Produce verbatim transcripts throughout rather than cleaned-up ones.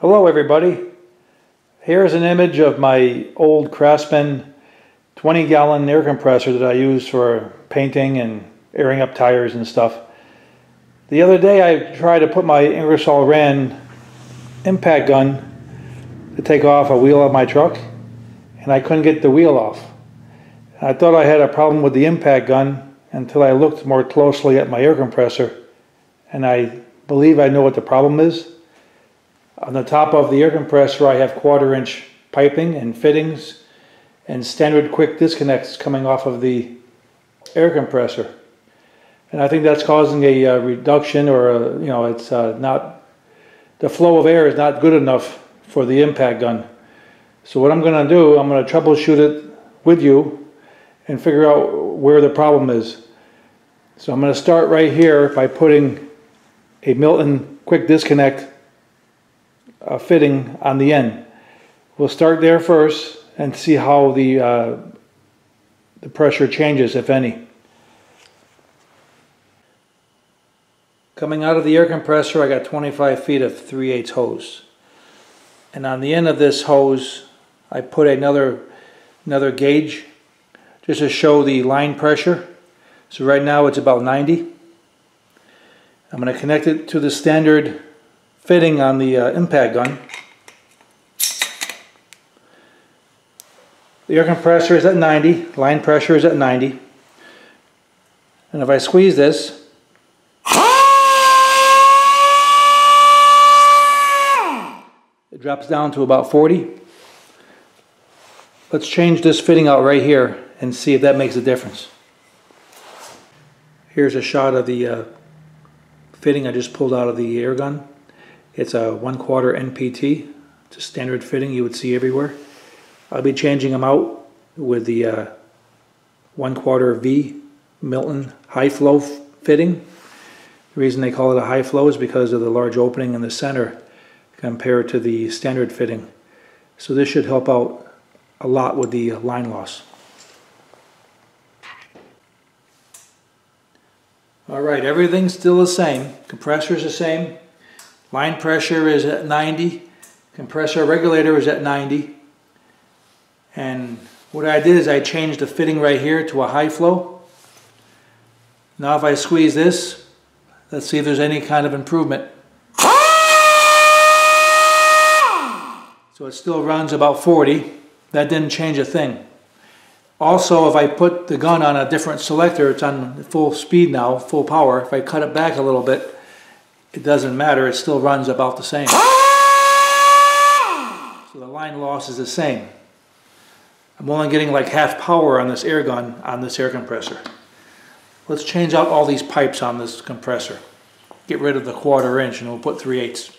Hello everybody, here's an image of my old Craftsman twenty gallon air compressor that I use for painting and airing up tires and stuff. The other day I tried to put my Ingersoll Rand impact gun to take off a wheel of my truck and I couldn't get the wheel off. I thought I had a problem with the impact gun until I looked more closely at my air compressor, and I believe I know what the problem is. On the top of the air compressor I have quarter inch piping and fittings and standard quick disconnects coming off of the air compressor, and I think that's causing a uh, reduction, or a, you know it's uh, not the flow of air is not good enough for the impact gun. So what I'm going to do, I'm going to troubleshoot it with you and figure out where the problem is. So I'm going to start right here by putting a Milton quick disconnect a fitting on the end. We'll start there first and see how the uh, the pressure changes, if any. Coming out of the air compressor I got twenty-five feet of three eighths hose, and on the end of this hose I put another another gauge just to show the line pressure. So right now it's about ninety. I'm going to connect it to the standard fitting on the uh, impact gun. The air compressor is at ninety, line pressure is at ninety, and if I squeeze this, it drops down to about forty. Let's change this fitting out right here and see if that makes a difference. Here's a shot of the uh, fitting I just pulled out of the air gun. It's a one quarter N P T. It's a standard fitting you would see everywhere. I'll be changing them out with the uh, one quarter V Milton high flow fitting. The reason they call it a high flow is because of the large opening in the center compared to the standard fitting. So this should help out a lot with the line loss. Alright, everything's still the same. Compressor's the same. Line pressure is at ninety, compressor regulator is at ninety, and what I did is I changed the fitting right here to a high flow. Now if I squeeze this, let's see if there's any kind of improvement. So it still runs about forty. That didn't change a thing. Also, if I put the gun on a different selector, it's on full speed now, full power, if I cut it back a little bit, it doesn't matter, it still runs about the same. So the line loss is the same. I'm only getting like half power on this air gun on this air compressor. Let's change out all these pipes on this compressor. Get rid of the quarter inch and we'll put three eighths.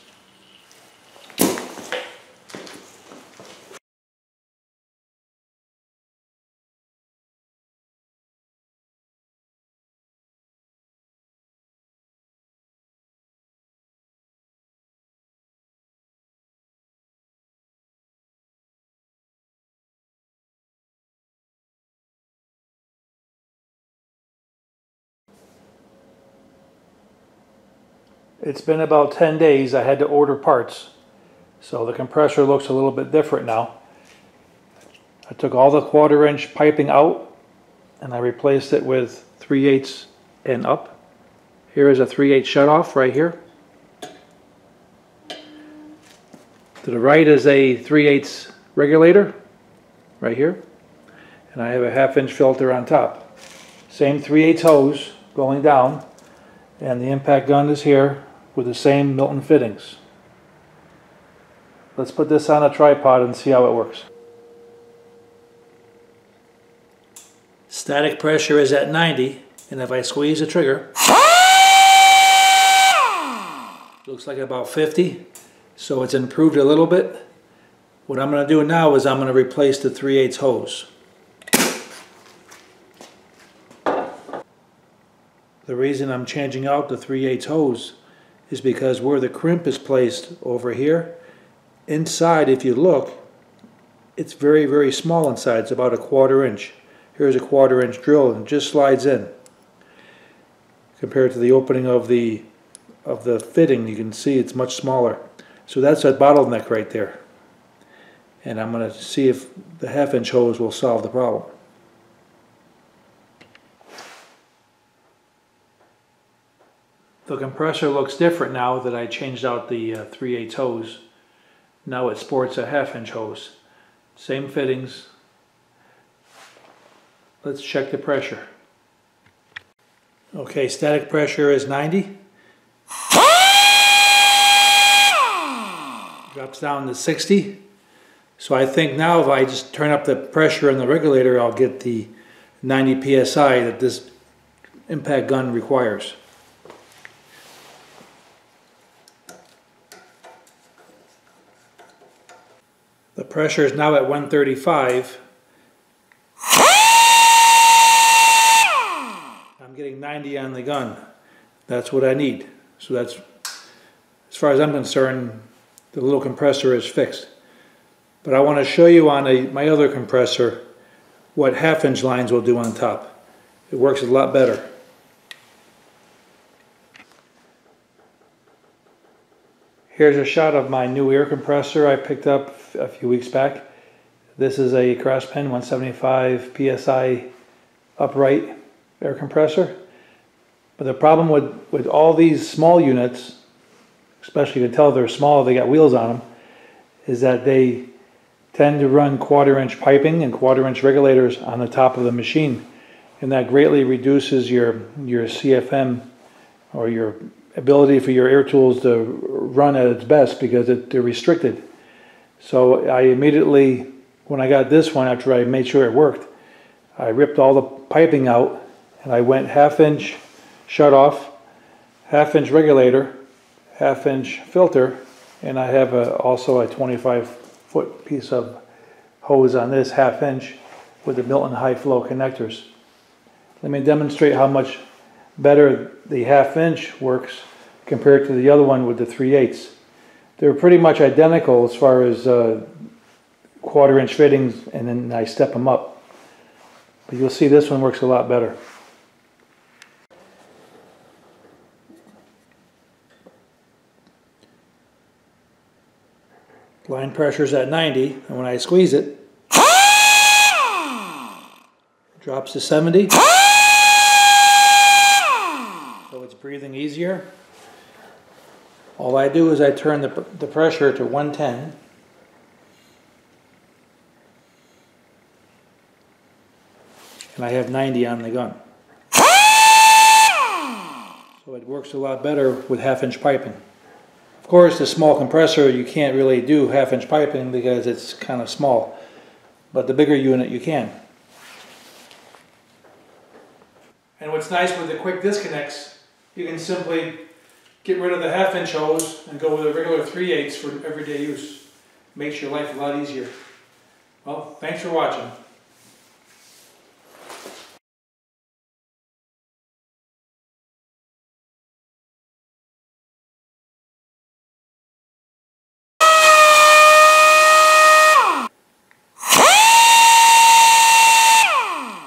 It's been about ten days. I had to order parts, so the compressor looks a little bit different now. I took all the quarter inch piping out and I replaced it with three eighths and up. Here is a three eighths shutoff right here. To the right is a three eighths regulator right here, and I have a half inch filter on top. Same three eighths hose going down, and the impact gun is here with the same Milton fittings. Let's put this on a tripod and see how it works. Static pressure is at ninety, and if I squeeze the trigger, looks like about fifty, so it's improved a little bit. What I'm going to do now is I'm going to replace the three eighths hose. The reason I'm changing out the three eighths hose is because where the crimp is placed over here, inside if you look, it's very very small inside, it's about a quarter inch. Here's a quarter inch drill and it just slides in. Compared to the opening of the of the fitting, you can see it's much smaller. So that's that bottleneck right there. And I'm going to see if the half inch hose will solve the problem. The compressor looks different now that I changed out the uh, three eighths hose. Now it sports a half inch hose. Same fittings. Let's check the pressure. Okay, static pressure is ninety. Drops down to sixty. So I think now if I just turn up the pressure in the regulator, I'll get the ninety P S I that this impact gun requires. The pressure is now at one thirty-five. I'm getting ninety on the gun. That's what I need. So that's, as far as I'm concerned, the little compressor is fixed. But I want to show you on a, my other compressor what half inch lines will do on top. It works a lot better. Here's a shot of my new air compressor I picked up a few weeks back. This is a Craftsman one seventy-five P S I upright air compressor. But the problem with, with all these small units, especially you can tell they're small, they got wheels on them, is that they tend to run quarter inch piping and quarter inch regulators on the top of the machine. And that greatly reduces your, your C F M or your ability for your air tools to run at its best because it, they're restricted. So I immediately, when I got this one, after I made sure it worked, I ripped all the piping out and I went half inch shutoff, half inch regulator, half inch filter, and I have a, also a twenty-five foot piece of hose on this half inch with the Milton high flow connectors. Let me demonstrate how much better the half inch works compared to the other one with the three eighths. They're pretty much identical as far as uh, quarter inch fittings, and then I step them up. But you'll see this one works a lot better. Line pressure's at ninety, and when I squeeze it, it drops to seventy. So it's breathing easier. All I do is I turn the, the pressure to one ten. And I have ninety on the gun. So it works a lot better with half inch piping. Of course, the small compressor, you can't really do half inch piping because it's kind of small. But the bigger unit, you can. And what's nice with the quick disconnects, you can simply get rid of the half inch hose and go with a regular three eighths for everyday use. Makes your life a lot easier. Well, thanks for watching.